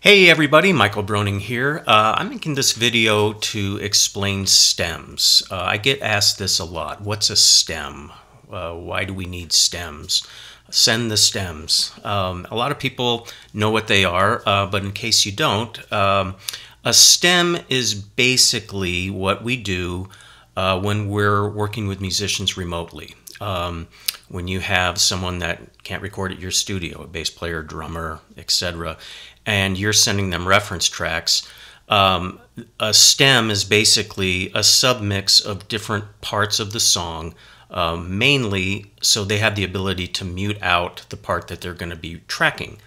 Hey everybody, Michael Broening here. I'm making this video to explain stems. I get asked this a lot. What's a stem? Why do we need stems? Send the stems. A lot of people know what they are, but in case you don't, a stem is basically what we do when we're working with musicians remotely. When you have someone that can't record at your studio, a bass player, drummer, etc., and you're sending them reference tracks, a stem is basically a submix of different parts of the song, mainly so they have the ability to mute out the part that they're going to be tracking.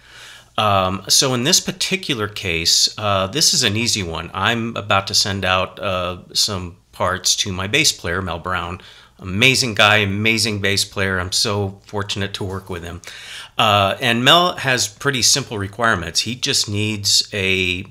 So in this particular case, this is an easy one. I'm about to send out some parts to my bass player, Mel Brown. Amazing guy, amazing bass player. I'm so fortunate to work with him. And Mel has pretty simple requirements. He just needs a,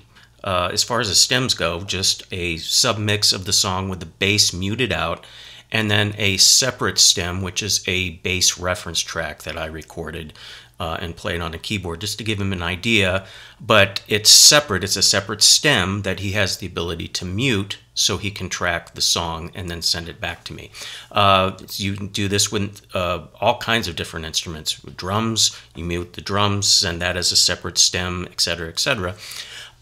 as far as the stems go, just a submix of the song with the bass muted out, and then a separate stem, which is a bass reference track that I recorded and played on a keyboard just to give him an idea. But it's separate. It's a separate stem that he has the ability to mute so he can track the song and then send it back to me. You can do this with all kinds of different instruments. With drums, you mute the drums, send that as a separate stem, etc., etc.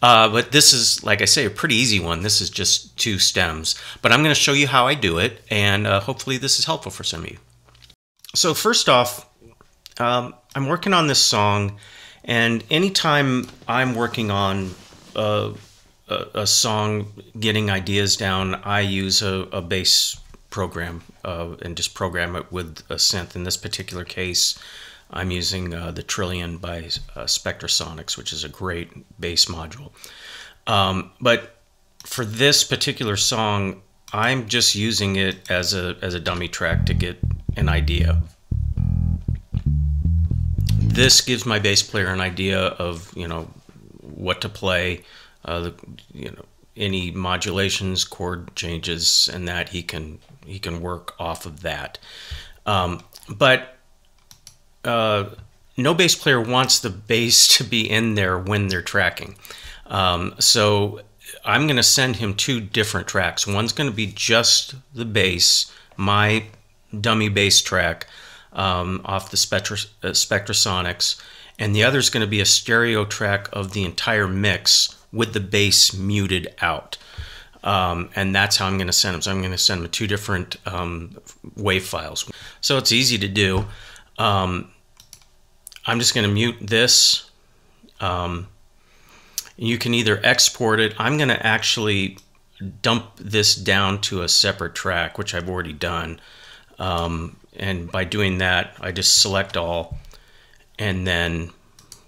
But this is, like I say, a pretty easy one. This is just two stems. But I'm going to show you how I do it, and hopefully this is helpful for some of you. So first off, I'm working on this song, and anytime I'm working on a song, getting ideas down, I use a bass program and just program it with a synth. In this particular case, I'm using the Trillian by Spectrasonics, which is a great bass module. But for this particular song, I'm just using it as a dummy track to get an idea. This gives my bass player an idea of, you know, what to play, you know, any modulations, chord changes, and that he can work off of that. But no bass player wants the bass to be in there when they're tracking. So I'm going to send him two different tracks. One's going to be just the bass, my dummy bass track, off the Spectrasonics, and the other is going to be a stereo track of the entire mix with the bass muted out, and that's how I'm going to send them. So I'm going to send them two different wave files. So it's easy to do. I'm just going to mute this. You can either export it. I'm going to actually dump this down to a separate track, which I've already done. And by doing that, I just select all and then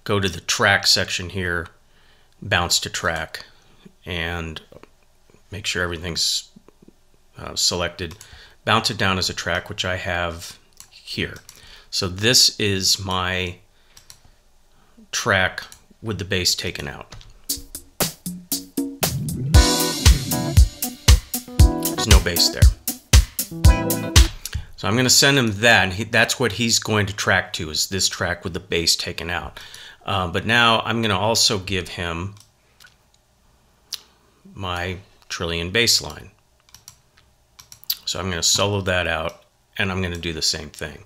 go to the track section here, bounce to track, and make sure everything's selected. Bounce it down as a track, which I have here. So this is my track with the bass taken out. There's no bass there. So I'm going to send him that, and that's what he's going to track to, is this track with the bass taken out. But now I'm going to also give him my Trillian bass line. So I'm going to solo that out, and I'm going to do the same thing.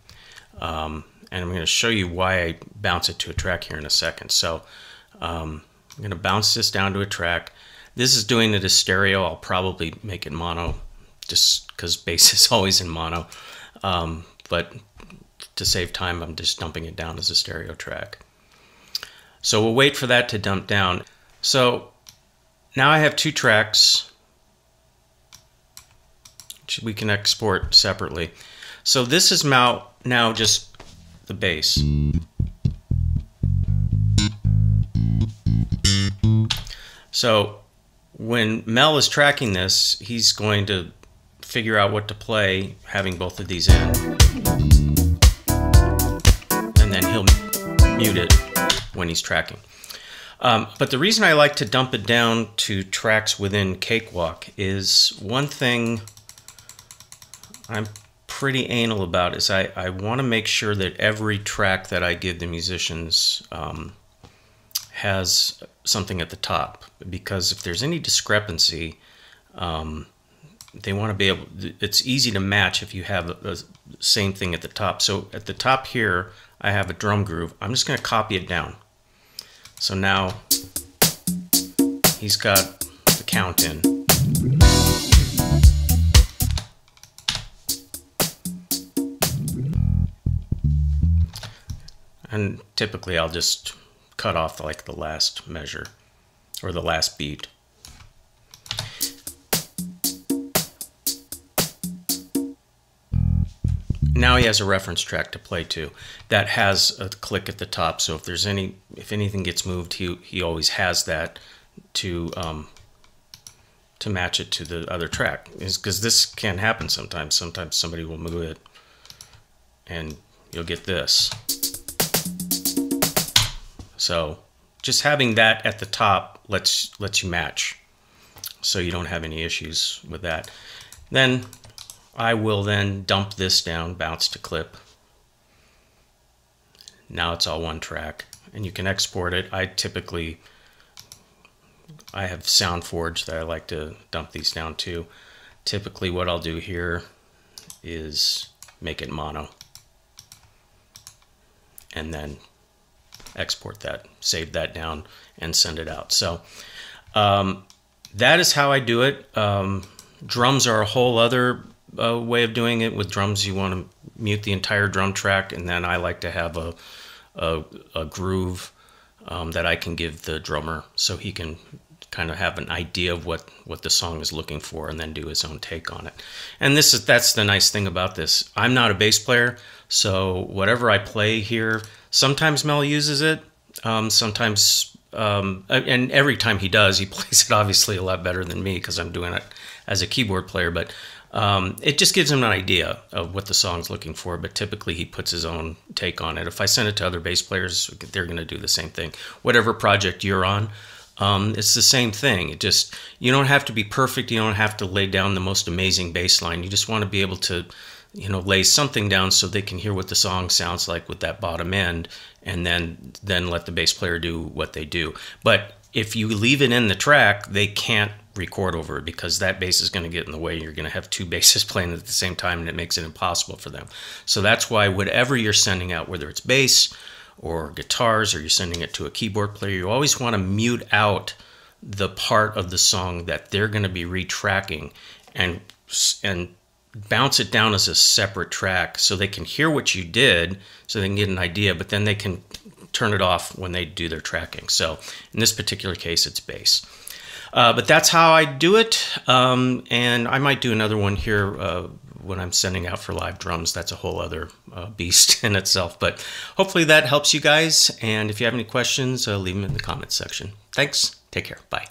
And I'm going to show you why I bounce it to a track here in a second. So I'm going to bounce this down to a track. This is doing it as stereo. I'll probably make it mono, just because bass is always in mono. But to save time, I'm just dumping it down as a stereo track. So we'll wait for that to dump down. So now I have two tracks, which we can export separately. So this is now just the bass. So when Mel is tracking this, he's going to figure out what to play, having both of these in, and then he'll mute it when he's tracking. But the reason I like to dump it down to tracks within Cakewalk is, one thing I'm pretty anal about is I want to make sure that every track that I give the musicians has something at the top, because if there's any discrepancy, they want to be able, it's easy to match if you have the same thing at the top. So at the top here, I have a drum groove. I'm just going to copy it down. So now he's got the count in. And typically I'll just cut off like the last measure or the last beat. Now he has a reference track to play to that has a click at the top. So if there's any, if anything gets moved, he always has that to match it to the other track, is because this can happen sometimes. Sometimes somebody will move it and you'll get this. So just having that at the top lets you match, so you don't have any issues with that. Then I will then dump this down, bounce to clip. Now it's all one track, and you can export it. I have Sound Forge that I like to dump these down to. Typically what I'll do here is make it mono, and then export that, save that down, and send it out. So that is how I do it. Drums are a whole other way of doing it. With drums, you want to mute the entire drum track, and then I like to have a groove that I can give the drummer, so he can kind of have an idea of what the song is looking for, and then do his own take on it. And that's the nice thing about this. I'm not a bass player, so whatever I play here, sometimes Mel uses it, and every time he does, he plays it obviously a lot better than me, because I'm doing it as a keyboard player. But it just gives him an idea of what the song's looking for, but typically he puts his own take on it. If I send it to other bass players, they're going to do the same thing. Whatever project you're on, it's the same thing. It just, you don't have to be perfect. You don't have to lay down the most amazing bass line. You just want to be able to, you know, lay something down so they can hear what the song sounds like with that bottom end, and then let the bass player do what they do. But if you leave it in the track, they can't record over it, because that bass is going to get in the way. You're going to have two basses playing at the same time, and it makes it impossible for them. So that's why whatever you're sending out, whether it's bass or guitars, or you're sending it to a keyboard player, you always want to mute out the part of the song that they're going to be retracking, and bounce it down as a separate track, so they can hear what you did, so they can get an idea, but then they can turn it off when they do their tracking. So in this particular case, it's bass. But that's how I do it. And I might do another one here when I'm sending out for live drums. That's a whole other beast in itself. But hopefully that helps you guys. And if you have any questions, leave them in the comments section. Thanks. Take care. Bye.